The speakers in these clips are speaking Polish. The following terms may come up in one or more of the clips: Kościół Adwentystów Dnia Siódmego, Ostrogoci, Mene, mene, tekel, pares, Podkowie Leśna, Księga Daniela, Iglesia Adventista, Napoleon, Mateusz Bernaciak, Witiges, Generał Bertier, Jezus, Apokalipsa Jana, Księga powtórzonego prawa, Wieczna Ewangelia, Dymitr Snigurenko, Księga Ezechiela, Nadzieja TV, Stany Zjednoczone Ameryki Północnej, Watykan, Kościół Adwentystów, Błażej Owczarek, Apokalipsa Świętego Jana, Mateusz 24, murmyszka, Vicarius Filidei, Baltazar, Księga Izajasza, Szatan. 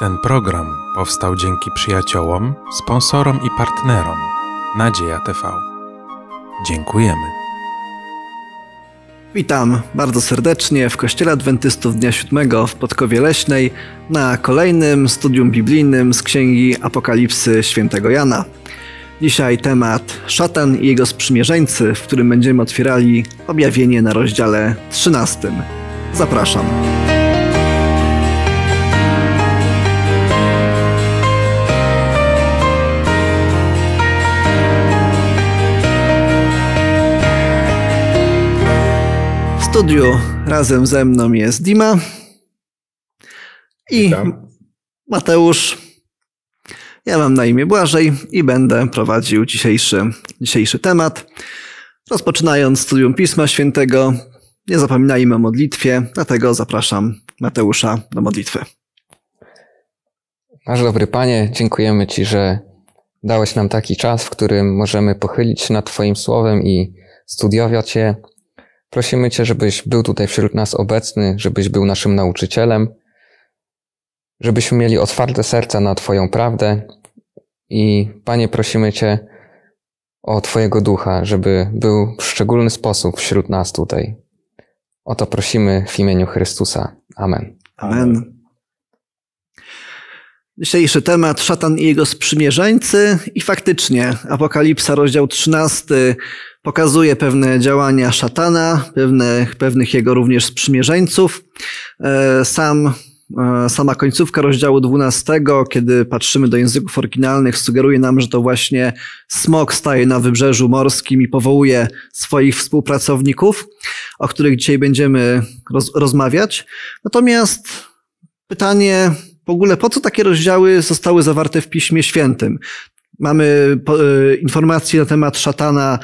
Ten program powstał dzięki przyjaciołom, sponsorom i partnerom Nadzieja TV. Dziękujemy. Witam bardzo serdecznie w Kościele Adwentystów Dnia Siódmego w Podkowie Leśnej na kolejnym studium biblijnym z Księgi Apokalipsy Świętego Jana. Dzisiaj temat Szatan i jego sprzymierzeńcy, w którym będziemy otwierali objawienie na rozdziale 13. Zapraszam. W studiu razem ze mną jest Dima i Mateusz. Ja mam na imię Błażej i będę prowadził dzisiejszy temat. Rozpoczynając studium Pisma Świętego, nie zapominajmy o modlitwie, dlatego zapraszam Mateusza do modlitwy. Nasz dobry Panie, dziękujemy Ci, że dałeś nam taki czas, w którym możemy pochylić się nad Twoim Słowem i studiować je. Prosimy Cię, żebyś był tutaj wśród nas obecny, żebyś był naszym nauczycielem, żebyśmy mieli otwarte serca na Twoją prawdę i, Panie, prosimy Cię o Twojego Ducha, żeby był w szczególny sposób wśród nas tutaj. O to prosimy w imieniu Chrystusa. Amen. Amen. Dzisiejszy temat Szatan i jego sprzymierzeńcy i faktycznie Apokalipsa, rozdział 13 pokazuje pewne działania szatana, pewnych jego również sprzymierzeńców. Sama końcówka rozdziału 12, kiedy patrzymy do języków oryginalnych, sugeruje nam, że to właśnie smok staje na wybrzeżu morskim i powołuje swoich współpracowników, o których dzisiaj będziemy rozmawiać. Natomiast pytanie w ogóle, po co takie rozdziały zostały zawarte w Piśmie Świętym? Mamy informacje na temat szatana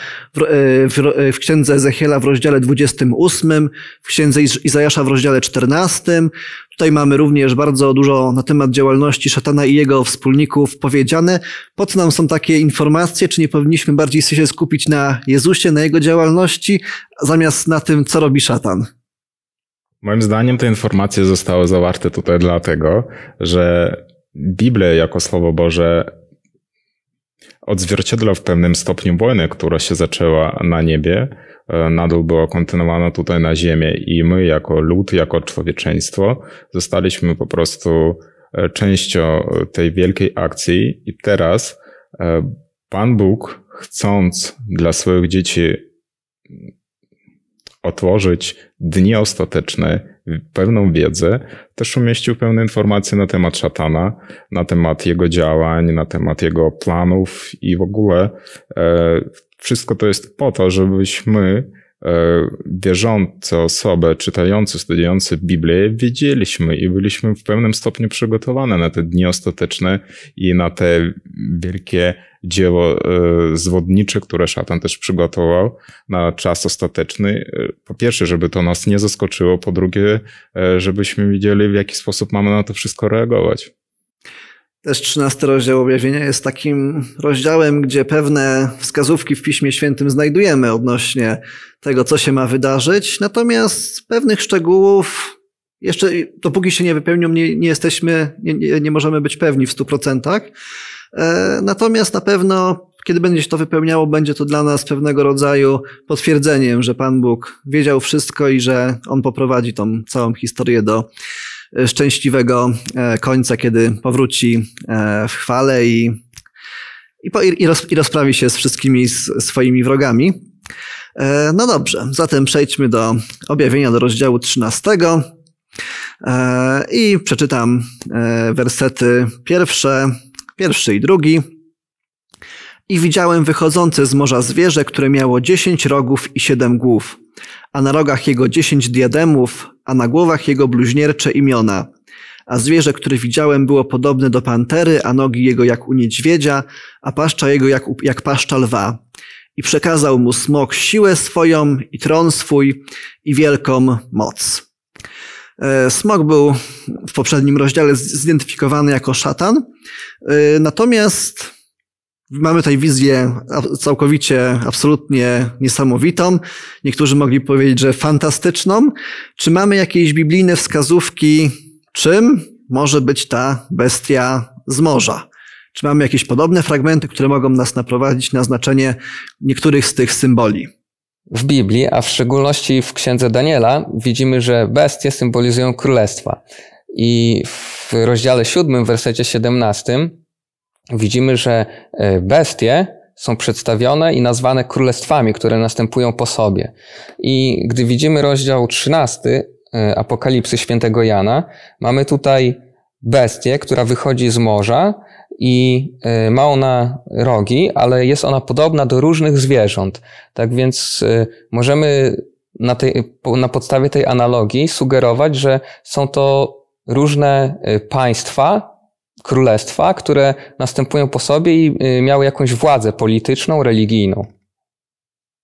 w Księdze Ezechiela w rozdziale 28, w Księdze Izajasza w rozdziale 14. Tutaj mamy również bardzo dużo na temat działalności szatana i jego wspólników powiedziane. Po co nam są takie informacje? Czy nie powinniśmy bardziej się skupić na Jezusie, na jego działalności, zamiast na tym, co robi szatan? Moim zdaniem te informacje zostały zawarte tutaj dlatego, że Biblia jako Słowo Boże odzwierciedla w pewnym stopniu wojnę, która się zaczęła na niebie, nadal była kontynuowana tutaj na ziemi i my jako lud, jako człowieczeństwo zostaliśmy po prostu częścią tej wielkiej akcji i teraz Pan Bóg, chcąc dla swoich dzieci otworzyć dni ostateczne, pewną wiedzę, też umieścił pewne informacje na temat szatana, na temat jego działań, na temat jego planów i w ogóle wszystko to jest po to, żebyśmy wierzące osoby, czytający, studiujący Biblię, wiedzieliśmy i byliśmy w pewnym stopniu przygotowane na te dni ostateczne i na te wielkie dzieło zwodnicze, które szatan też przygotował na czas ostateczny. Po pierwsze, żeby to nas nie zaskoczyło, po drugie, żebyśmy wiedzieli, w jaki sposób mamy na to wszystko reagować. Też 13 rozdział objawienia jest takim rozdziałem, gdzie pewne wskazówki w Piśmie Świętym znajdujemy odnośnie tego, co się ma wydarzyć. Natomiast pewnych szczegółów jeszcze, dopóki się nie wypełnią, nie możemy być pewni w 100%. Natomiast na pewno, kiedy będzie się to wypełniało, będzie to dla nas pewnego rodzaju potwierdzeniem, że Pan Bóg wiedział wszystko i że On poprowadzi tą całą historię do szczęśliwego końca, kiedy powróci w chwale i rozprawi się z wszystkimi swoimi wrogami. No dobrze, zatem przejdźmy do objawienia, do rozdziału 13 i przeczytam wersety pierwszy i drugi. I widziałem wychodzące z morza zwierzę, które miało 10 rogów i 7 głów, a na rogach jego 10 diademów, a na głowach jego bluźniercze imiona. A zwierzę, które widziałem, było podobne do pantery, a nogi jego jak u niedźwiedzia, a paszcza jego jak paszcza lwa. I przekazał mu smok siłę swoją i tron swój i wielką moc. Smok był w poprzednim rozdziale zidentyfikowany jako szatan, natomiast mamy tutaj wizję całkowicie, absolutnie niesamowitą. Niektórzy mogli powiedzieć, że fantastyczną. Czy mamy jakieś biblijne wskazówki, czym może być ta bestia z morza. Czy mamy jakieś podobne fragmenty, które mogą nas naprowadzić na znaczenie niektórych z tych symboli? W Biblii, a w szczególności w Księdze Daniela, widzimy, że bestie symbolizują królestwa. I w rozdziale 7, wersecie 17 widzimy, że bestie są przedstawione i nazwane królestwami, które następują po sobie. I gdy widzimy rozdział 13 Apokalipsy Świętego Jana, mamy tutaj bestię, która wychodzi z morza i ma ona rogi, ale jest ona podobna do różnych zwierząt. Tak więc możemy na podstawie tej analogii sugerować, że są to różne państwa, królestwa, które następują po sobie i miały jakąś władzę polityczną, religijną.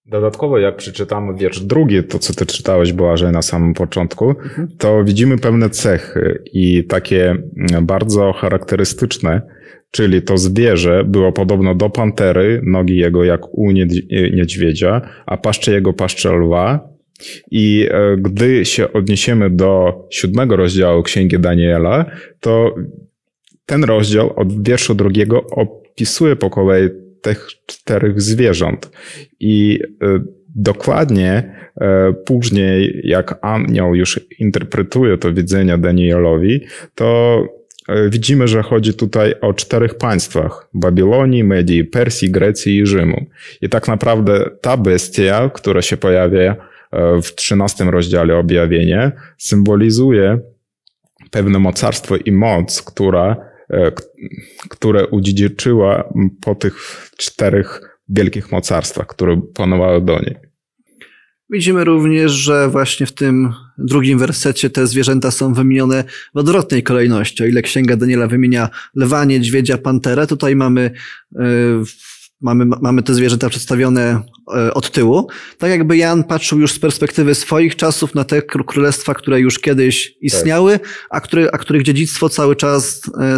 Dodatkowo, jak przeczytamy wiersz drugi, to co ty czytałeś, Błażej, na samym początku, to widzimy pewne cechy i takie bardzo charakterystyczne, czyli to zwierzę było podobno do pantery, nogi jego jak u niedźwiedzia, a paszcze jego paszcze lwa. I gdy się odniesiemy do 7 rozdziału Księgi Daniela, to ten rozdział od wierszu 2 opisuje po kolei tych 4 zwierząt. I dokładnie później, jak anioł już interpretuje to widzenie Danielowi, to widzimy, że chodzi tutaj o 4 państwach. Babilonii, Medii, Persji, Grecji i Rzymu. I tak naprawdę ta bestia, która się pojawia w 13 rozdziale Objawienie, symbolizuje pewne mocarstwo i moc, które udziedziczyła po tych 4 wielkich mocarstwach, które panowały do niej. Widzimy również, że właśnie w tym 2 wersecie te zwierzęta są wymienione w odwrotnej kolejności. O ile Księga Daniela wymienia lwa, niedźwiedzia, panterę, tutaj mamy te zwierzęta przedstawione od tyłu. Tak jakby Jan patrzył już z perspektywy swoich czasów na te królestwa, które już kiedyś istniały, a których dziedzictwo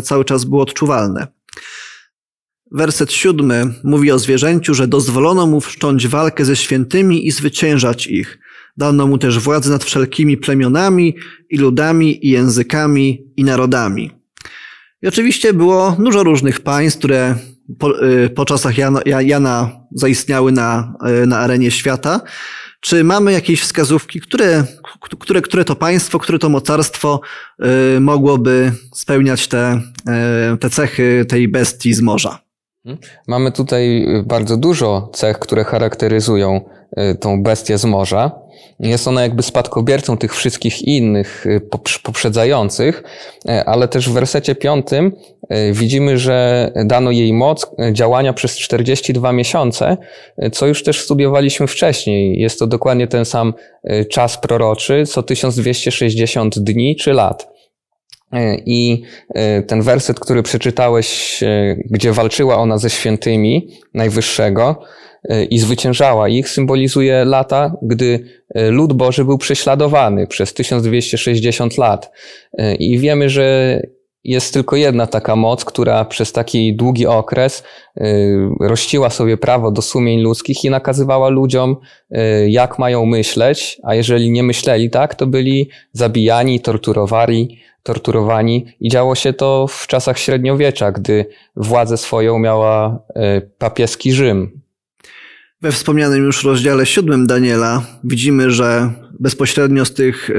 cały czas było odczuwalne. Werset 7 mówi o zwierzęciu, że dozwolono mu wszcząć walkę ze świętymi i zwyciężać ich. Dano mu też władzę nad wszelkimi plemionami i ludami i językami i narodami. I oczywiście było dużo różnych państw, które po czasach Jana zaistniały na arenie świata. Czy mamy jakieś wskazówki, które to państwo, które to mocarstwo mogłoby spełniać te cechy tej bestii z morza? Mamy tutaj bardzo dużo cech, które charakteryzują tą bestię z morza. Jest ona jakby spadkobiercą tych wszystkich innych poprzedzających, ale też w wersecie 5 widzimy, że dano jej moc działania przez 42 miesiące, co już też studiowaliśmy wcześniej. Jest to dokładnie ten sam czas proroczy, co 1260 dni czy lat. I ten werset, który przeczytałeś, gdzie walczyła ona ze świętymi Najwyższego i zwyciężała ich, symbolizuje lata, gdy lud Boży był prześladowany przez 1260 lat. I wiemy, że jest tylko jedna taka moc, która przez taki długi okres rościła sobie prawo do sumień ludzkich i nakazywała ludziom, jak mają myśleć, a jeżeli nie myśleli tak, to byli zabijani, torturowani i działo się to w czasach średniowiecza, gdy władzę swoją miała papieski Rzym. We wspomnianym już rozdziale 7 Daniela widzimy, że bezpośrednio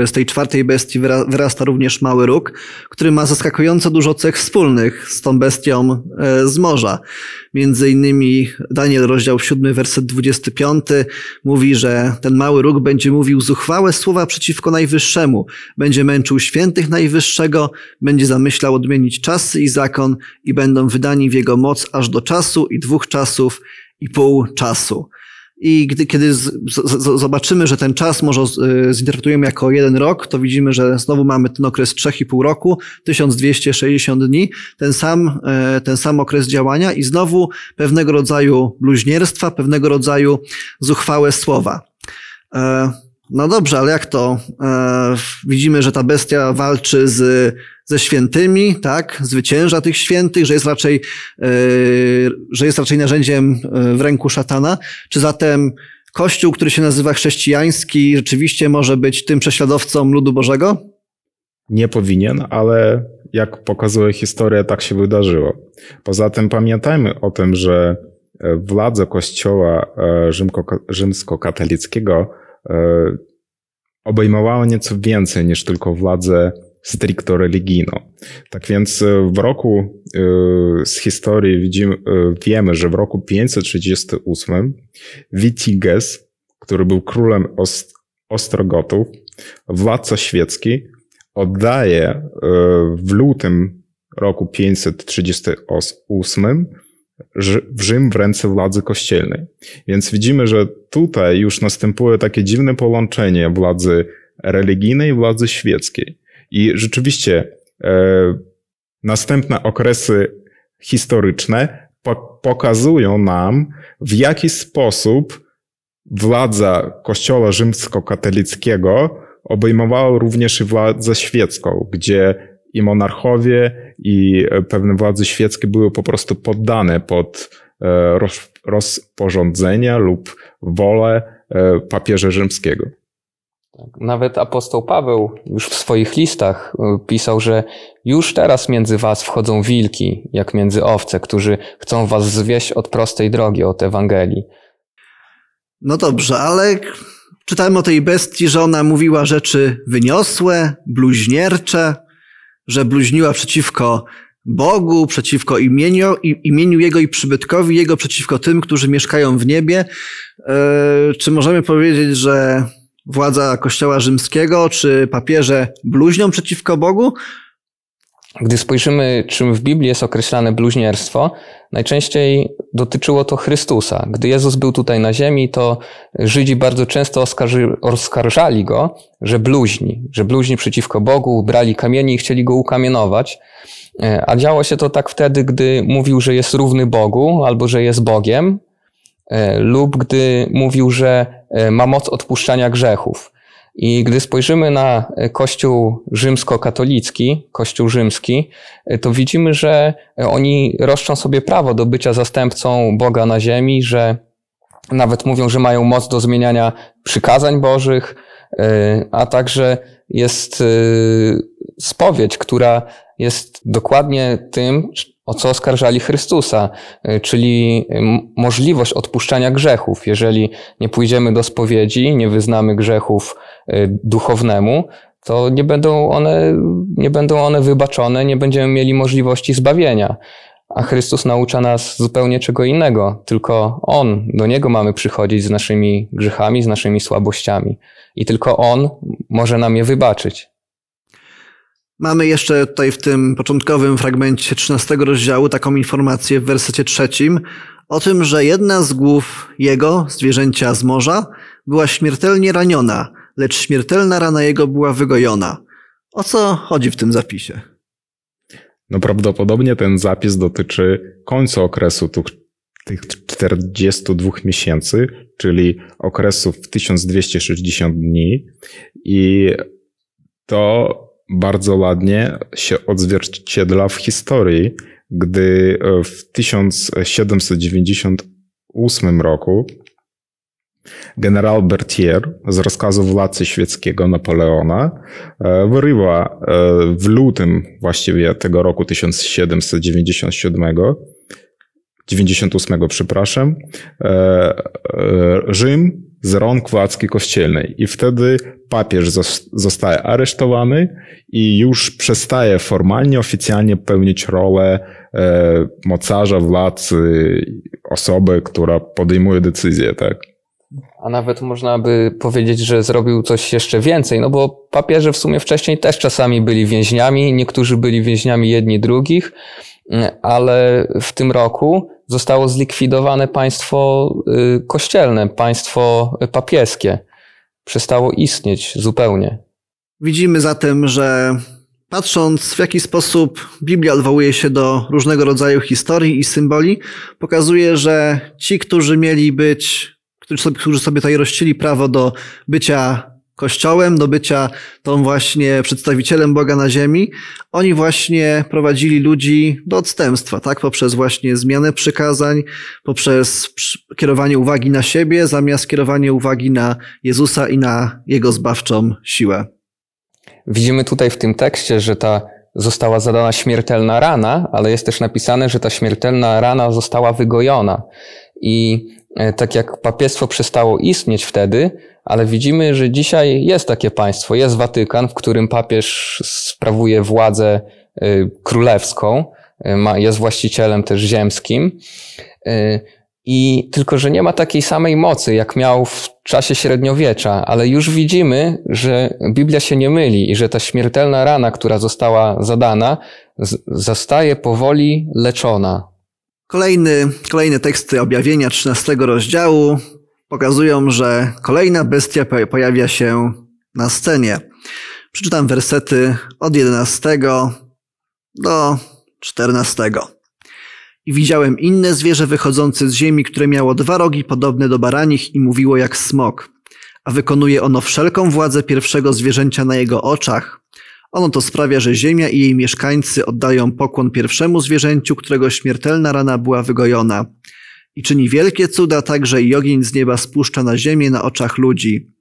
z tej 4 bestii wyrasta również mały róg, który ma zaskakująco dużo cech wspólnych z tą bestią z morza. Między innymi Daniel, rozdział 7, werset 25 mówi, że ten mały róg będzie mówił zuchwałe słowa przeciwko Najwyższemu, będzie męczył świętych Najwyższego, będzie zamyślał odmienić czasy i zakon i będą wydani w jego moc aż do czasu i 2 czasów i pół czasu. I kiedy zobaczymy, że ten czas może zinterpretujemy jako 1 rok, to widzimy, że znowu mamy ten okres 3,5 roku, 1260 dni, ten sam okres działania i znowu pewnego rodzaju bluźnierstwa, pewnego rodzaju zuchwałe słowa. No dobrze, ale jak to? Widzimy, że ta bestia walczy ze świętymi, tak? Zwycięża tych świętych, że jest raczej narzędziem w ręku szatana. Czy zatem Kościół, który się nazywa chrześcijański, rzeczywiście może być tym prześladowcą ludu Bożego? Nie powinien, ale jak pokazuje historia, tak się wydarzyło. Poza tym pamiętajmy o tym, że władze Kościoła rzymskokatolickiego obejmowały nieco więcej niż tylko władzę stricto religijną. Tak więc w roku, z historii wiemy, że w roku 538 Witiges, który był królem Ostrogotów, władca świecki, oddaje w lutym roku 538 Rzym w ręce władzy kościelnej. Więc widzimy, że tutaj już następuje takie dziwne połączenie władzy religijnej i władzy świeckiej. I rzeczywiście następne okresy historyczne pokazują nam, w jaki sposób władza Kościoła rzymskokatolickiego obejmowała również i władzę świecką, gdzie i monarchowie, i pewne władze świeckie były po prostu poddane pod rozporządzenia lub wolę papieża rzymskiego. Nawet apostoł Paweł już w swoich listach pisał, że już teraz między was wchodzą wilki, jak między owce, którzy chcą was zwieść od prostej drogi, od Ewangelii. No dobrze, ale czytałem o tej bestii, że ona mówiła rzeczy wyniosłe, bluźniercze, że bluźniła przeciwko Bogu, przeciwko imieniu Jego i przybytkowi Jego, przeciwko tym, którzy mieszkają w niebie. Czy możemy powiedzieć, że władza Kościoła rzymskiego czy papieże bluźnią przeciwko Bogu? Gdy spojrzymy, czym w Biblii jest określane bluźnierstwo, najczęściej dotyczyło to Chrystusa. Gdy Jezus był tutaj na ziemi, to Żydzi bardzo często oskarżali Go, że bluźni przeciwko Bogu, brali kamienie i chcieli Go ukamienować. A działo się to tak wtedy, gdy mówił, że jest równy Bogu albo że jest Bogiem, lub gdy mówił, że ma moc odpuszczania grzechów. I gdy spojrzymy na Kościół rzymskokatolicki, Kościół rzymski, to widzimy, że oni roszczą sobie prawo do bycia zastępcą Boga na ziemi, że nawet mówią, że mają moc do zmieniania przykazań Bożych, a także jest spowiedź, która jest dokładnie tym, o co oskarżali Chrystusa, czyli możliwość odpuszczania grzechów. Jeżeli nie pójdziemy do spowiedzi, nie wyznamy grzechów duchownemu, to nie będą one wybaczone, nie będziemy mieli możliwości zbawienia. A Chrystus naucza nas zupełnie czego innego, tylko On, do Niego mamy przychodzić z naszymi grzechami, z naszymi słabościami i tylko On może nam je wybaczyć. Mamy jeszcze tutaj w tym początkowym fragmencie 13 rozdziału taką informację w wersecie 3 o tym, że jedna z głów jego, zwierzęcia z morza, była śmiertelnie raniona, lecz śmiertelna rana jego była wygojona. O co chodzi w tym zapisie? No prawdopodobnie ten zapis dotyczy końca okresu tych 42 miesięcy, czyli okresów 1260 dni i to bardzo ładnie się odzwierciedla w historii, gdy w 1798 roku generał Bertier z rozkazu władcy świeckiego Napoleona wyrywa w lutym właściwie tego roku 1798, Rzym z rąk władzy kościelnej. I wtedy papież zostaje aresztowany i już przestaje formalnie, oficjalnie pełnić rolę mocarza, władcy, osoby, która podejmuje decyzję, tak? A nawet można by powiedzieć, że zrobił coś jeszcze więcej, no bo papieże w sumie wcześniej też czasami byli więźniami, niektórzy byli więźniami jedni drugich, ale w tym roku zostało zlikwidowane państwo kościelne, państwo papieskie. Przestało istnieć zupełnie. Widzimy zatem, że patrząc w jaki sposób Biblia odwołuje się do różnego rodzaju historii i symboli, pokazuje, że ci, którzy sobie tutaj rościli prawo do bycia Kościołem, do bycia tą właśnie przedstawicielem Boga na ziemi, oni właśnie prowadzili ludzi do odstępstwa, tak? Poprzez właśnie zmianę przykazań, poprzez kierowanie uwagi na siebie, zamiast kierowanie uwagi na Jezusa i na Jego zbawczą siłę. Widzimy tutaj w tym tekście, że ta została zadana śmiertelna rana, ale jest też napisane, że ta śmiertelna rana została wygojona. I tak jak papiestwo przestało istnieć wtedy, ale widzimy, że dzisiaj jest takie państwo, jest Watykan, w którym papież sprawuje władzę królewską, jest właścicielem też ziemskim. I tylko, że nie ma takiej samej mocy, jak miał w czasie średniowiecza, ale już widzimy, że Biblia się nie myli i że ta śmiertelna rana, która została zadana, zostaje powoli leczona. Kolejne teksty objawienia 13 rozdziału pokazują, że kolejna bestia pojawia się na scenie. Przeczytam wersety od 11 do 14. I widziałem inne zwierzę wychodzące z ziemi, które miało dwa rogi podobne do baranich i mówiło jak smok, a wykonuje ono wszelką władzę pierwszego zwierzęcia na jego oczach. Ono to sprawia, że ziemia i jej mieszkańcy oddają pokłon pierwszemu zwierzęciu, którego śmiertelna rana była wygojona. I czyni wielkie cuda, także i ogień z nieba spuszcza na ziemię na oczach ludzi.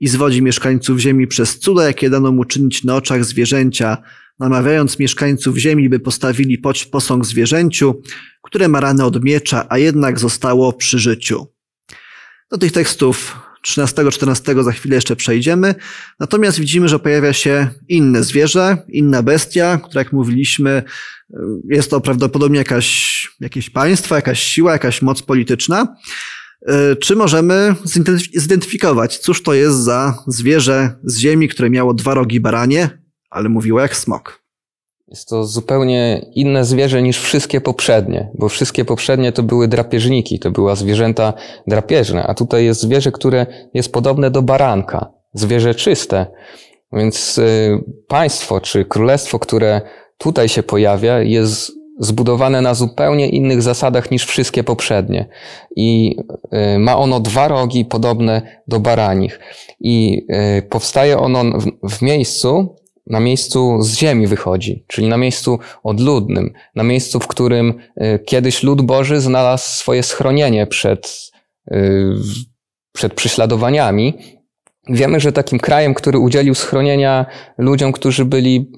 I zwodzi mieszkańców ziemi przez cuda, jakie dano mu czynić na oczach zwierzęcia, namawiając mieszkańców ziemi, by postawili posąg zwierzęciu, które ma ranę od miecza, a jednak zostało przy życiu. Do tych tekstów 13-14 za chwilę jeszcze przejdziemy. Natomiast widzimy, że pojawia się inne zwierzę, inna bestia, która, jak mówiliśmy, jest to prawdopodobnie jakieś państwo, jakaś siła, jakaś moc polityczna. Czy możemy zidentyfikować, cóż to jest za zwierzę z ziemi, które miało dwa rogi baranie, ale mówiło jak smok? Jest to zupełnie inne zwierzę niż wszystkie poprzednie, bo wszystkie poprzednie to były drapieżniki, to były zwierzęta drapieżne, a tutaj jest zwierzę, które jest podobne do baranka, zwierzę czyste. Więc państwo czy królestwo, które tutaj się pojawia, jest zbudowane na zupełnie innych zasadach niż wszystkie poprzednie. I ma ono dwa rogi podobne do baranich. I powstaje ono w miejscu, na miejscu z ziemi wychodzi, czyli na miejscu odludnym, na miejscu, w którym kiedyś lud Boży znalazł swoje schronienie przed prześladowaniami. Wiemy, że takim krajem, który udzielił schronienia ludziom, którzy byli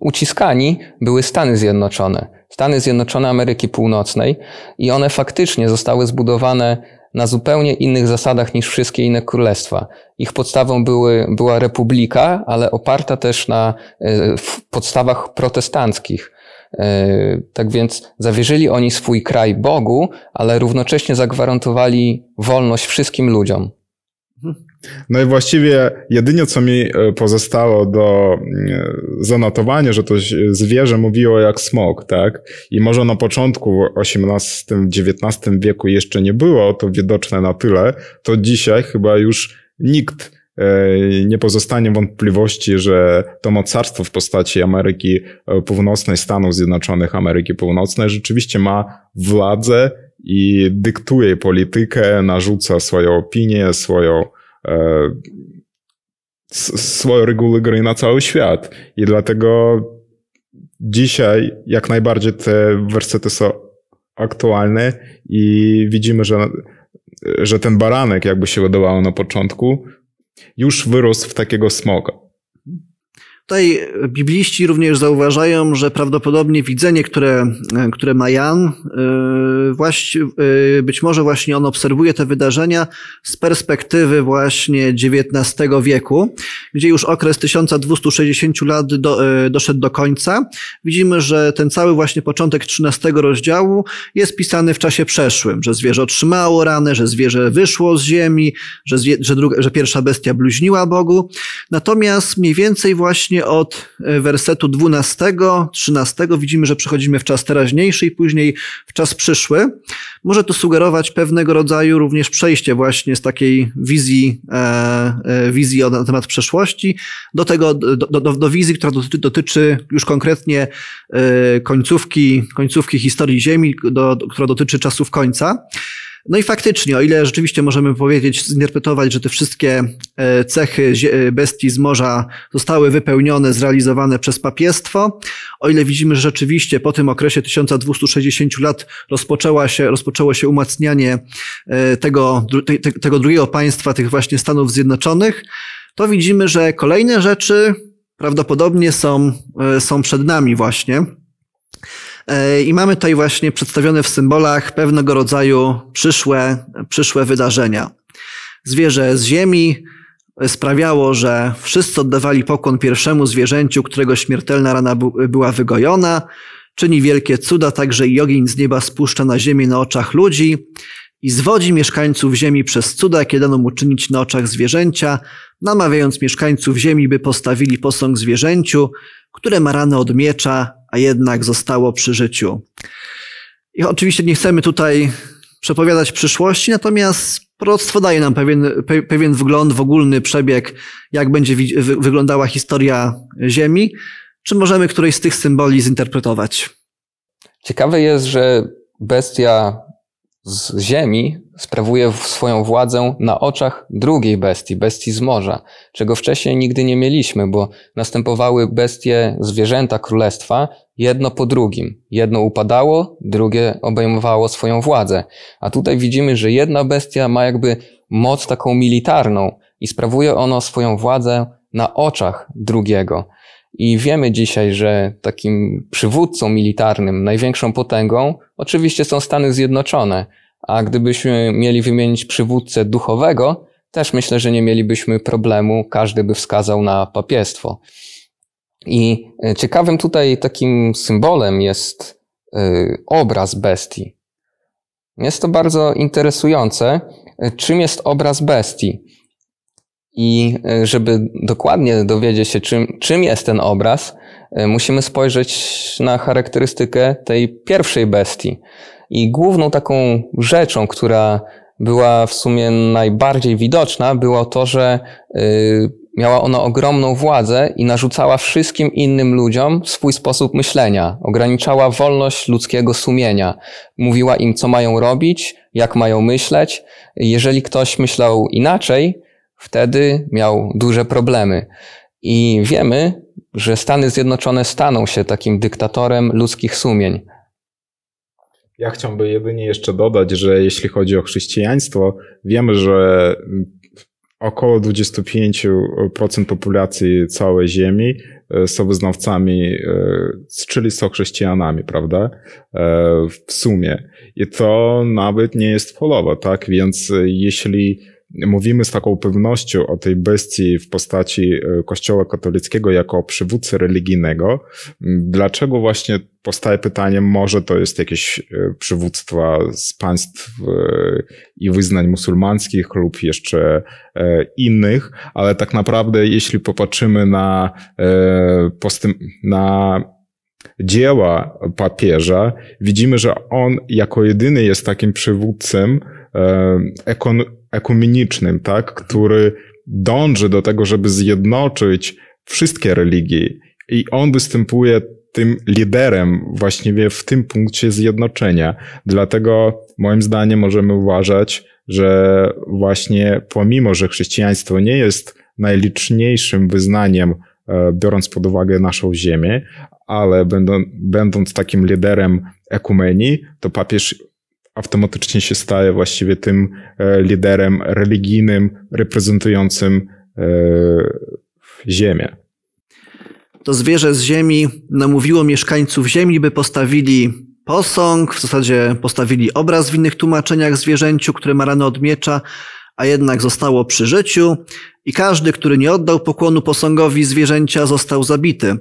uciskani, były Stany Zjednoczone. Stany Zjednoczone Ameryki Północnej i one faktycznie zostały zbudowane na zupełnie innych zasadach niż wszystkie inne królestwa. Ich podstawą była republika, ale oparta też na podstawach protestanckich. Tak więc zawierzyli oni swój kraj Bogu, ale równocześnie zagwarantowali wolność wszystkim ludziom. No i właściwie jedynie co mi pozostało do zanotowania, że to zwierzę mówiło jak smok, tak? I może na początku XVIII-XIX wieku jeszcze nie było to widoczne na tyle, to dzisiaj chyba już nikt nie pozostanie wątpliwości, że to mocarstwo w postaci Ameryki Północnej, Stanów Zjednoczonych Ameryki Północnej rzeczywiście ma władzę i dyktuje politykę, narzuca swoją opinię, swoje reguły gry na cały świat. I dlatego dzisiaj jak najbardziej te wersety są aktualne i widzimy, że ten baranek, jakby się wydawało na początku, już wyrósł w takiego smoka. Tutaj bibliści również zauważają, że prawdopodobnie widzenie, które ma Jan, być może właśnie on obserwuje te wydarzenia z perspektywy właśnie XIX wieku, gdzie już okres 1260 lat doszedł do końca. Widzimy, że ten cały właśnie początek 13 rozdziału jest pisany w czasie przeszłym, że zwierzę otrzymało ranę, że zwierzę wyszło z ziemi, że pierwsza bestia bluźniła Bogu. Natomiast mniej więcej właśnie od wersetu 12, 13 widzimy, że przechodzimy w czas teraźniejszy i później w czas przyszły. Może to sugerować pewnego rodzaju również przejście właśnie z takiej wizji na temat przeszłości do wizji, która dotyczy już konkretnie końcówki historii Ziemi, która dotyczy czasów końca. No i faktycznie, o ile rzeczywiście możemy powiedzieć, zinterpretować, że te wszystkie cechy bestii z morza zostały wypełnione, zrealizowane przez papiestwo, o ile widzimy, że rzeczywiście po tym okresie 1260 lat rozpoczęło się umacnianie tego drugiego państwa, tych właśnie Stanów Zjednoczonych, to widzimy, że kolejne rzeczy prawdopodobnie są przed nami właśnie. I mamy tutaj właśnie przedstawione w symbolach pewnego rodzaju przyszłe wydarzenia. Zwierzę z ziemi sprawiało, że wszyscy oddawali pokłon pierwszemu zwierzęciu, którego śmiertelna rana była wygojona. Czyni wielkie cuda, także i ogień z nieba spuszcza na ziemię na oczach ludzi i zwodzi mieszkańców ziemi przez cuda, jakie dano mu czynić na oczach zwierzęcia, namawiając mieszkańców ziemi, by postawili posąg zwierzęciu, które ma ranę od miecza, a jednak zostało przy życiu. I oczywiście nie chcemy tutaj przepowiadać przyszłości, natomiast proroctwo daje nam pewien wgląd w ogólny przebieg, jak będzie wyglądała historia Ziemi. Czy możemy któryś z tych symboli zinterpretować? Ciekawe jest, że bestia z ziemi sprawuje swoją władzę na oczach drugiej bestii, bestii z morza, czego wcześniej nigdy nie mieliśmy, bo następowały bestie, zwierzęta królestwa, jedno po drugim. Jedno upadało, drugie obejmowało swoją władzę. A tutaj widzimy, że jedna bestia ma jakby moc taką militarną i sprawuje ono swoją władzę na oczach drugiego. I wiemy dzisiaj, że takim przywódcą militarnym, największą potęgą oczywiście są Stany Zjednoczone, a gdybyśmy mieli wymienić przywódcę duchowego, też myślę, że nie mielibyśmy problemu, każdy by wskazał na papiestwo. I ciekawym tutaj takim symbolem jest obraz bestii. Jest to bardzo interesujące, czym jest obraz bestii. I żeby dokładnie dowiedzieć się, czym jest ten obraz, musimy spojrzeć na charakterystykę tej pierwszej bestii. I główną taką rzeczą, która była w sumie najbardziej widoczna, było to, że miała ona ogromną władzę i narzucała wszystkim innym ludziom swój sposób myślenia. Ograniczała wolność ludzkiego sumienia. Mówiła im, co mają robić, jak mają myśleć. Jeżeli ktoś myślał inaczej, wtedy miał duże problemy. I wiemy, że Stany Zjednoczone staną się takim dyktatorem ludzkich sumień. Ja chciałbym jedynie jeszcze dodać, że jeśli chodzi o chrześcijaństwo, wiemy, że około 25% populacji całej Ziemi są wyznawcami, czyli są chrześcijanami, prawda? W sumie. I to nawet nie jest połowa, tak? Więc jeśli mówimy z taką pewnością o tej bestii w postaci Kościoła katolickiego jako przywódcy religijnego. Dlaczego właśnie powstaje pytanie, może to jest jakieś przywództwa z państw i wyznań musulmańskich lub jeszcze innych, ale tak naprawdę jeśli popatrzymy na dzieła papieża, widzimy, że on jako jedyny jest takim przywódcą ekumenicznym, tak, który dąży do tego, żeby zjednoczyć wszystkie religie i on występuje tym liderem właściwie w tym punkcie zjednoczenia. Dlatego moim zdaniem możemy uważać, że właśnie pomimo, że chrześcijaństwo nie jest najliczniejszym wyznaniem, biorąc pod uwagę naszą ziemię, ale będąc takim liderem ekumenii, to papież automatycznie się staje właściwie tym liderem religijnym reprezentującym ziemię. To zwierzę z ziemi namówiło mieszkańców ziemi, by postawili posąg, w zasadzie postawili obraz w innych tłumaczeniach zwierzęciu, które ma ranę od miecza, a jednak zostało przy życiu i każdy, który nie oddał pokłonu posągowi zwierzęcia, został zabity.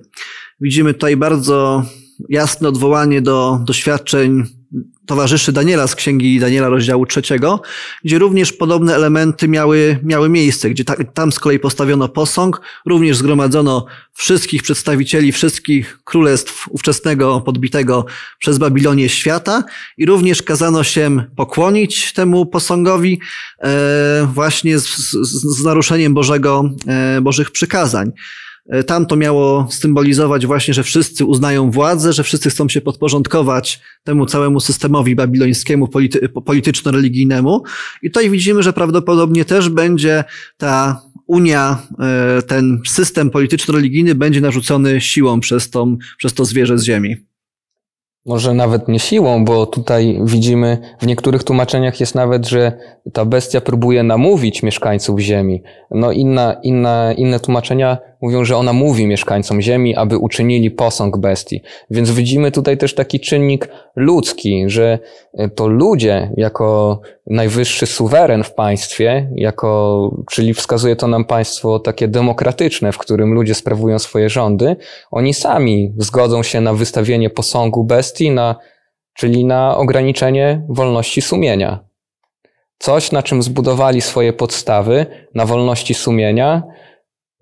Widzimy tutaj bardzo jasne odwołanie do doświadczeń towarzyszy Daniela z Księgi Daniela rozdziału 3, gdzie również podobne elementy miały miejsce, gdzie tam z kolei postawiono posąg, również zgromadzono wszystkich przedstawicieli wszystkich królestw ówczesnego, podbitego przez Babilonię świata i również kazano się pokłonić temu posągowi właśnie z naruszeniem Bożych przykazań. Tam to miało symbolizować właśnie, że wszyscy uznają władzę, że wszyscy chcą się podporządkować temu całemu systemowi babilońskiemu, polityczno-religijnemu. I tutaj widzimy, że prawdopodobnie też będzie ta unia, ten system polityczno-religijny będzie narzucony siłą przez to zwierzę z ziemi. Może nawet nie siłą, bo tutaj widzimy, w niektórych tłumaczeniach jest nawet, że ta bestia próbuje namówić mieszkańców ziemi. No inne tłumaczenia Mówią, że ona mówi mieszkańcom ziemi, aby uczynili posąg bestii. Więc widzimy tutaj też taki czynnik ludzki, że to ludzie jako najwyższy suweren w państwie, czyli wskazuje to nam państwo takie demokratyczne, w którym ludzie sprawują swoje rządy, oni sami zgodzą się na wystawienie posągu bestii, czyli na ograniczenie wolności sumienia. Coś, na czym zbudowali swoje podstawy, na wolności sumienia,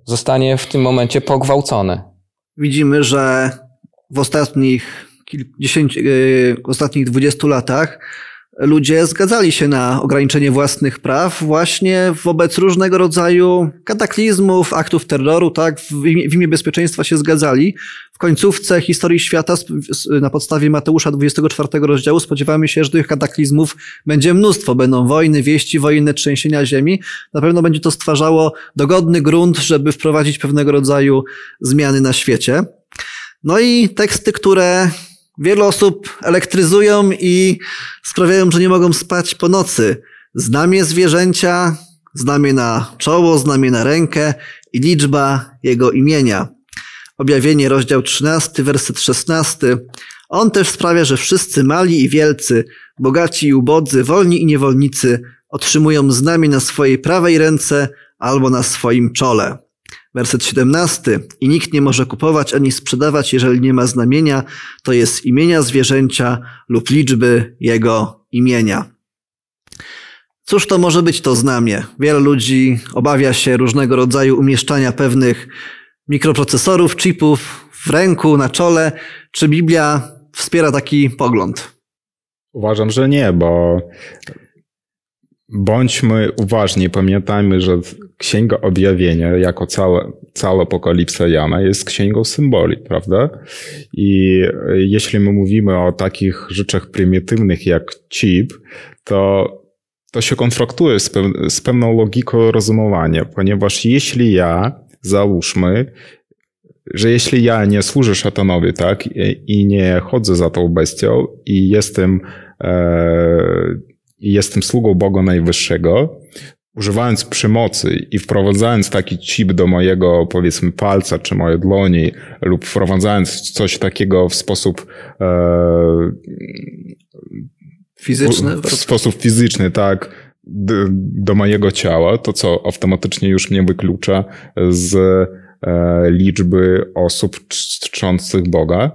zostanie w tym momencie pogwałcone. Widzimy, że w ostatnich 20 latach ludzie zgadzali się na ograniczenie własnych praw właśnie wobec różnego rodzaju kataklizmów, aktów terroru, tak? W imię bezpieczeństwa się zgadzali. W końcówce historii świata na podstawie Mateusza 24 rozdziału spodziewamy się, że tych kataklizmów będzie mnóstwo. Będą wojny, wieści wojenne, trzęsienia ziemi. Na pewno będzie to stwarzało dogodny grunt, żeby wprowadzić pewnego rodzaju zmiany na świecie. No i teksty, które wielu osób elektryzują i sprawiają, że nie mogą spać po nocy. Znamie zwierzęcia, znamie na czoło, znamie na rękę i liczba jego imienia. Objawienie, rozdział 13, werset 16. On też sprawia, że wszyscy mali i wielcy, bogaci i ubodzy, wolni i niewolnicy otrzymują znamie na swojej prawej ręce albo na swoim czole. Werset 17. I nikt nie może kupować ani sprzedawać, jeżeli nie ma znamienia, to jest imienia zwierzęcia lub liczby jego imienia. Cóż to może być to znamię? Wiele ludzi obawia się różnego rodzaju umieszczania pewnych mikroprocesorów, chipów w ręku, na czole. Czy Biblia wspiera taki pogląd? Uważam, że nie, bo bądźmy uważni, pamiętajmy, że Księga Objawienia jako cała Apokalipsa Jana jest księgą symboli, prawda? I jeśli my mówimy o takich rzeczach prymitywnych jak chip, to się konfrontuje z pewną logiką rozumowania, ponieważ jeśli załóżmy, że jeśli ja nie służę szatanowi, tak, i nie chodzę za tą bestią i jestem sługą Boga Najwyższego, używając przemocy i wprowadzając taki chip do mojego, powiedzmy, palca czy mojej dłoni lub wprowadzając coś takiego w sposób fizyczny, tak, do mojego ciała, to co automatycznie już mnie wyklucza z liczby osób czczących Boga?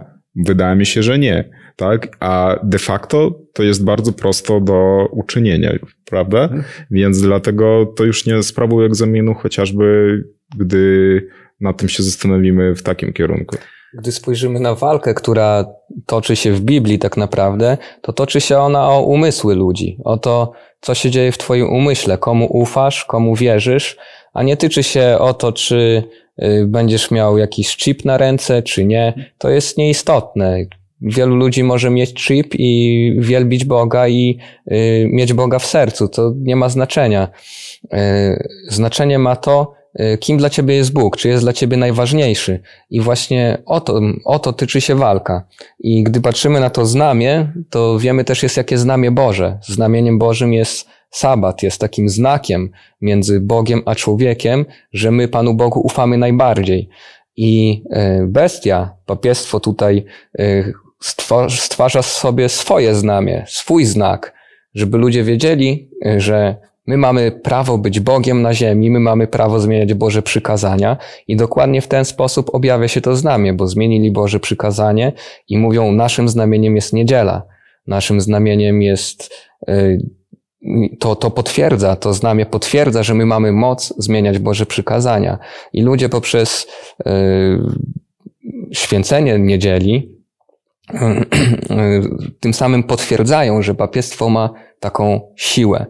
Wydaje mi się, że nie. Tak? A de facto to jest bardzo prosto do uczynienia, prawda? Więc dlatego to już nie sprawuje egzaminu, chociażby gdy nad tym się zastanowimy w takim kierunku. Gdy spojrzymy na walkę, która toczy się w Biblii tak naprawdę, to toczy się ona o umysły ludzi, o to, co się dzieje w twoim umyśle, komu ufasz, komu wierzysz, a nie tyczy się o to, czy będziesz miał jakiś chip na ręce, czy nie. To jest nieistotne. Wielu ludzi może mieć chip i wielbić Boga i mieć Boga w sercu. To nie ma znaczenia. Znaczenie ma to, kim dla ciebie jest Bóg, czy jest dla ciebie najważniejszy. I właśnie o to tyczy się walka. I gdy patrzymy na to znamię, to wiemy też jest jakie znamię Boże. Znamieniem Bożym jest sabat, jest takim znakiem między Bogiem a człowiekiem, że my Panu Bogu ufamy najbardziej. I bestia, papiestwo tutaj stwarza sobie swoje znamię, swój znak, żeby ludzie wiedzieli, że my mamy prawo być Bogiem na ziemi, my mamy prawo zmieniać Boże przykazania i dokładnie w ten sposób objawia się to znamię, bo zmienili Boże przykazanie i mówią, naszym znamieniem jest niedziela, naszym znamieniem jest to znamię potwierdza, że my mamy moc zmieniać Boże przykazania. I ludzie poprzez święcenie niedzieli tym samym potwierdzają, że papiestwo ma taką siłę.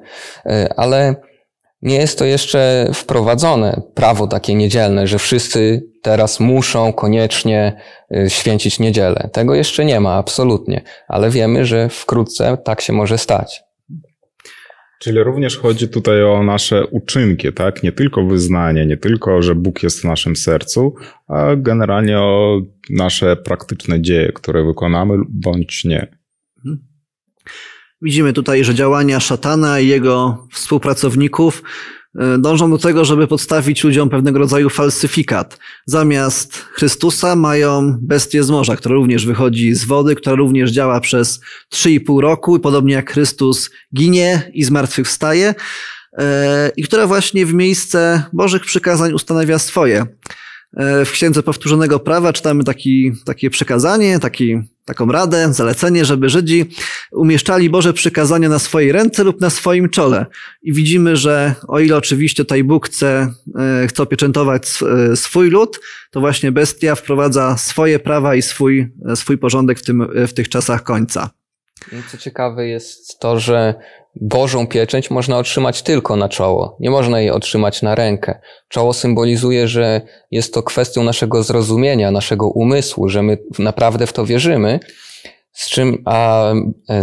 Ale nie jest to jeszcze wprowadzone prawo takie niedzielne, że wszyscy teraz muszą koniecznie święcić niedzielę. Tego jeszcze nie ma absolutnie, ale wiemy, że wkrótce tak się może stać. Czyli również chodzi tutaj o nasze uczynki, tak? Nie tylko wyznanie, nie tylko, że Bóg jest w naszym sercu, a generalnie o nasze praktyczne dzieje, które wykonamy bądź nie. Widzimy tutaj, że działania szatana i jego współpracowników dążą do tego, żeby podstawić ludziom pewnego rodzaju falsyfikat. Zamiast Chrystusa mają bestię z morza, która również wychodzi z wody, która również działa przez 3,5 roku, podobnie jak Chrystus ginie i zmartwychwstaje, i która właśnie w miejsce Bożych przykazań ustanawia swoje. W Księdze powtórzonego prawa czytamy takie przekazanie, taką radę, zalecenie, żeby Żydzi umieszczali Boże przykazania na swojej ręce lub na swoim czole. I widzimy, że o ile oczywiście tutaj Bóg chce opieczętować swój lud, to właśnie bestia wprowadza swoje prawa i swój porządek w tych czasach końca. Co ciekawe jest to, że Bożą pieczęć można otrzymać tylko na czoło. Nie można jej otrzymać na rękę. Czoło symbolizuje, że jest to kwestią naszego zrozumienia, naszego umysłu, że my naprawdę w to wierzymy. A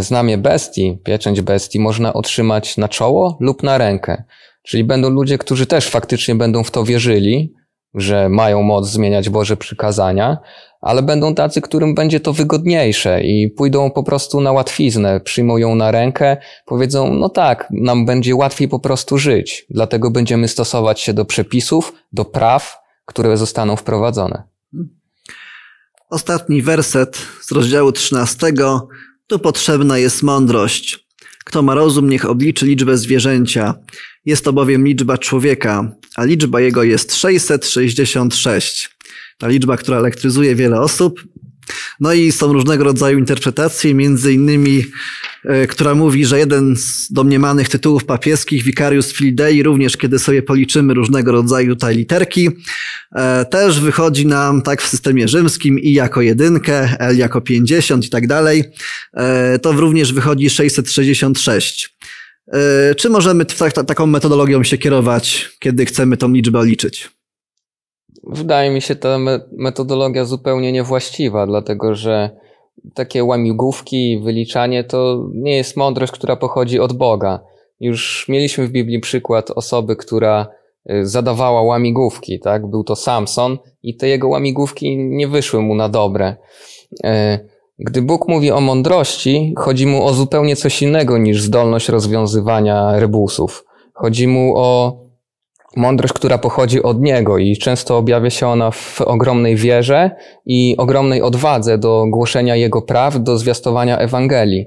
znamie bestii, pieczęć bestii można otrzymać na czoło lub na rękę. Czyli będą ludzie, którzy też faktycznie będą w to wierzyli, że mają moc zmieniać Boże przykazania, ale będą tacy, którym będzie to wygodniejsze i pójdą po prostu na łatwiznę, przyjmą ją na rękę, powiedzą, no tak, nam będzie łatwiej po prostu żyć, dlatego będziemy stosować się do przepisów, do praw, które zostaną wprowadzone. Ostatni werset z rozdziału 13. Tu potrzebna jest mądrość. Kto ma rozum, niech obliczy liczbę zwierzęcia. Jest to bowiem liczba człowieka, a liczba jego jest 666. Ta liczba, która elektryzuje wiele osób. No i są różnego rodzaju interpretacje, między innymi, która mówi, że jeden z domniemanych tytułów papieskich, Vicarius Filidei, również kiedy sobie policzymy różnego rodzaju te literki, też wychodzi nam tak w systemie rzymskim I jako jedynkę, L jako 50 i tak dalej. To również wychodzi 666. Czy możemy taką metodologią się kierować, kiedy chcemy tą liczbę liczyć? Wydaje mi się ta metodologia zupełnie niewłaściwa, dlatego że takie łamigłówki, wyliczanie to nie jest mądrość, która pochodzi od Boga. Już mieliśmy w Biblii przykład osoby, która zadawała łamigłówki, tak? Był to Samson i te jego łamigłówki nie wyszły mu na dobre. Gdy Bóg mówi o mądrości, chodzi mu o zupełnie coś innego niż zdolność rozwiązywania rebusów. Chodzi mu o mądrość, która pochodzi od Niego i często objawia się ona w ogromnej wierze i ogromnej odwadze do głoszenia Jego praw, do zwiastowania Ewangelii.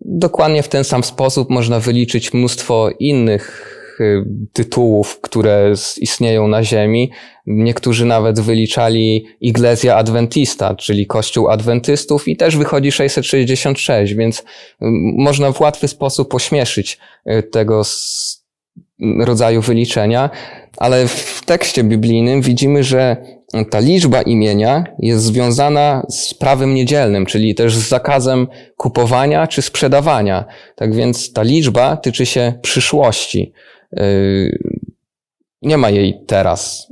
Dokładnie w ten sam sposób można wyliczyć mnóstwo innych tytułów, które istnieją na ziemi. Niektórzy nawet wyliczali Iglesia Adventista, czyli Kościół Adwentystów i też wychodzi 666, więc można w łatwy sposób ośmieszyć tego rodzaju wyliczenia, ale w tekście biblijnym widzimy, że ta liczba imienia jest związana z prawem niedzielnym, czyli też z zakazem kupowania czy sprzedawania. Tak więc ta liczba tyczy się przyszłości. Nie ma jej teraz.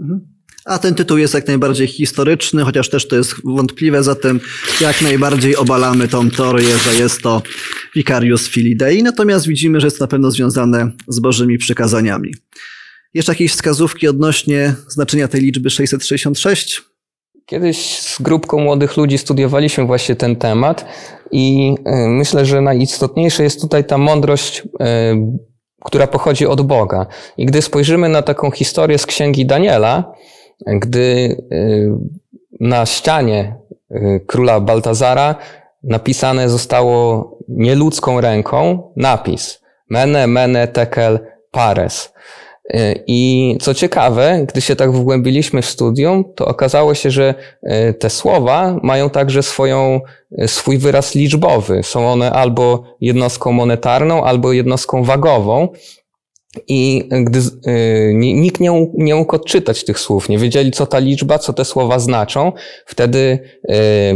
A ten tytuł jest jak najbardziej historyczny, chociaż też to jest wątpliwe, zatem jak najbardziej obalamy tą teorię, że jest to Vicarius Filidei, natomiast widzimy, że jest na pewno związane z Bożymi przykazaniami. Jeszcze jakieś wskazówki odnośnie znaczenia tej liczby 666? Kiedyś z grupką młodych ludzi studiowaliśmy właśnie ten temat i myślę, że najistotniejsza jest tutaj ta mądrość, która pochodzi od Boga. I gdy spojrzymy na taką historię z Księgi Daniela, gdy na ścianie króla Baltazara napisane zostało nieludzką ręką napis Mene, mene, tekel, pares. I co ciekawe, gdy się tak wgłębiliśmy w studium, to okazało się, że te słowa mają także swój wyraz liczbowy. Są one albo jednostką monetarną, albo jednostką wagową. I gdy nikt nie mógł odczytać tych słów, nie wiedzieli co ta liczba, co te słowa znaczą, wtedy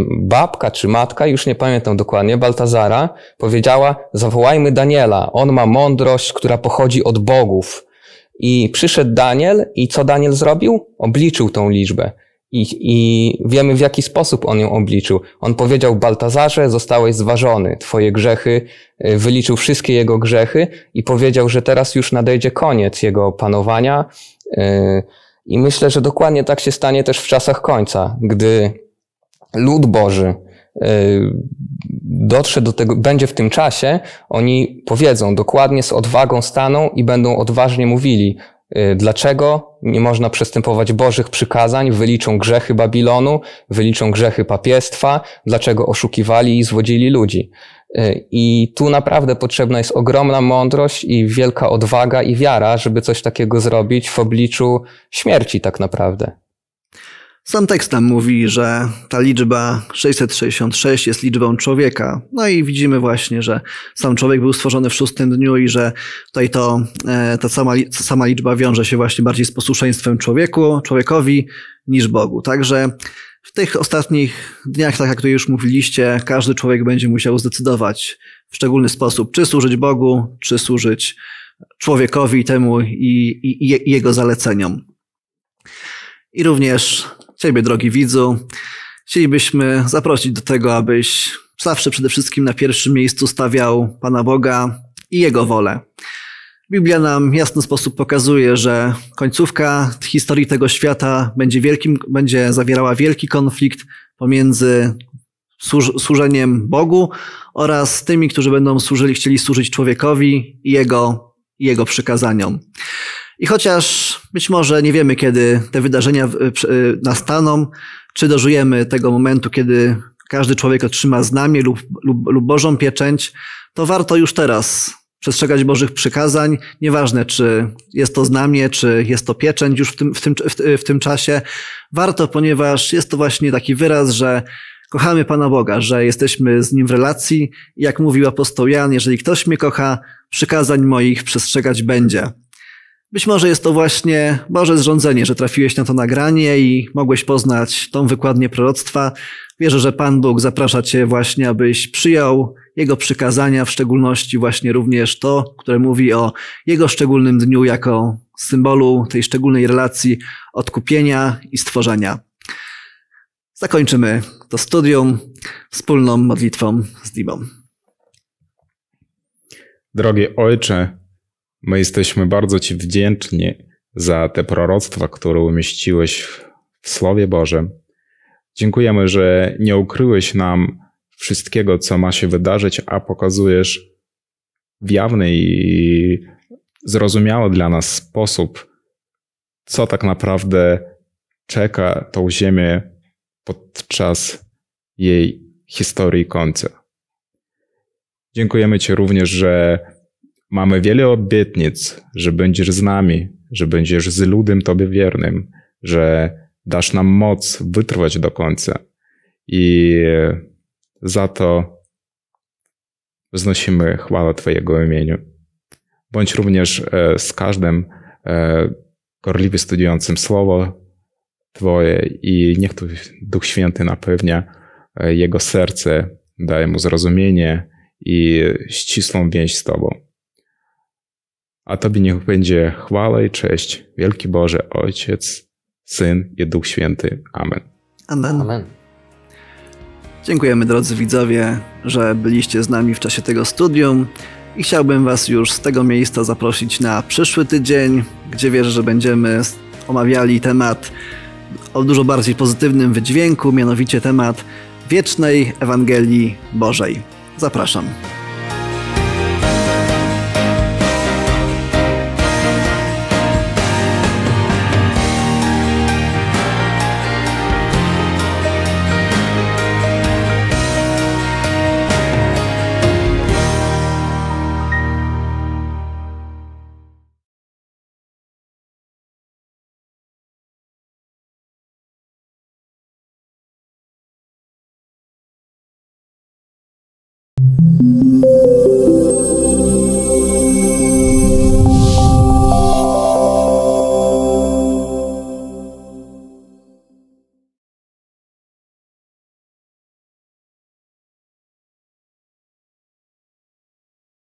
babka czy matka, już nie pamiętam dokładnie, Baltazara powiedziała, zawołajmy Daniela, on ma mądrość, która pochodzi od bogów. I przyszedł Daniel i co Daniel zrobił? Obliczył tą liczbę. I wiemy w jaki sposób on ją obliczył. On powiedział Baltazarze, zostałeś zważony, twoje grzechy, wyliczył wszystkie jego grzechy i powiedział, że teraz już nadejdzie koniec jego panowania. I myślę, że dokładnie tak się stanie też w czasach końca, gdy lud Boży dotrze do tego, będzie w tym czasie, oni powiedzą, dokładnie z odwagą staną i będą odważnie mówili, dlaczego nie można przestępować Bożych przykazań, wyliczą grzechy Babilonu, wyliczą grzechy papiestwa, dlaczego oszukiwali i zwodzili ludzi. I tu naprawdę potrzebna jest ogromna mądrość i wielka odwaga i wiara, żeby coś takiego zrobić w obliczu śmierci tak naprawdę. Sam tekst nam mówi, że ta liczba 666 jest liczbą człowieka. No i widzimy właśnie, że sam człowiek był stworzony w szóstym dniu i że tutaj ta sama liczba wiąże się właśnie bardziej z posłuszeństwem człowiekowi niż Bogu. Także w tych ostatnich dniach, tak jak tu już mówiliście, każdy człowiek będzie musiał zdecydować w szczególny sposób, czy służyć Bogu, czy służyć człowiekowi temu i jego zaleceniom. I również Ciebie, drogi widzu, chcielibyśmy zaprosić do tego, abyś zawsze przede wszystkim na pierwszym miejscu stawiał Pana Boga i Jego wolę. Biblia nam w jasny sposób pokazuje, że końcówka historii tego świata będzie zawierała wielki konflikt pomiędzy służeniem Bogu oraz tymi, którzy będą chcieli służyć człowiekowi i jego przykazaniom. I chociaż być może nie wiemy, kiedy te wydarzenia nastaną, czy dożyjemy tego momentu, kiedy każdy człowiek otrzyma znamię lub Bożą pieczęć, to warto już teraz przestrzegać Bożych przykazań. Nieważne, czy jest to znamię, czy jest to pieczęć już w tym czasie. Warto, ponieważ jest to właśnie taki wyraz, że kochamy Pana Boga, że jesteśmy z Nim w relacji. Jak mówił apostoł Jan, jeżeli ktoś mnie kocha, przykazań moich przestrzegać będzie. Być może jest to właśnie Boże zrządzenie, że trafiłeś na to nagranie i mogłeś poznać tą wykładnię proroctwa. Wierzę, że Pan Bóg zaprasza Cię właśnie, abyś przyjął Jego przykazania, w szczególności właśnie również to, które mówi o Jego szczególnym dniu jako symbolu tej szczególnej relacji odkupienia i stworzenia. Zakończymy to studium wspólną modlitwą z Dimą. Drogi Ojcze, my jesteśmy bardzo Ci wdzięczni za te proroctwa, które umieściłeś w Słowie Bożym. Dziękujemy, że nie ukryłeś nam wszystkiego, co ma się wydarzyć, a pokazujesz w jawny i zrozumiały dla nas sposób, co tak naprawdę czeka tą ziemię podczas jej historii końca. Dziękujemy Ci również, że mamy wiele obietnic, że będziesz z nami, że będziesz z ludem Tobie wiernym, że dasz nam moc wytrwać do końca. I za to wznosimy chwałę Twojego imieniu. Bądź również z każdym gorliwie studiującym Słowo Twoje i niech tu Duch Święty napełnia jego serce, daje mu zrozumienie i ścisłą więź z Tobą. A Tobie niech będzie chwała i cześć, wielki Boże, Ojciec, Syn i Duch Święty. Amen. Amen. Amen. Dziękujemy, drodzy widzowie, że byliście z nami w czasie tego studium i chciałbym Was już z tego miejsca zaprosić na przyszły tydzień, gdzie wierzę, że będziemy omawiali temat o dużo bardziej pozytywnym wydźwięku, mianowicie temat wiecznej Ewangelii Bożej. Zapraszam.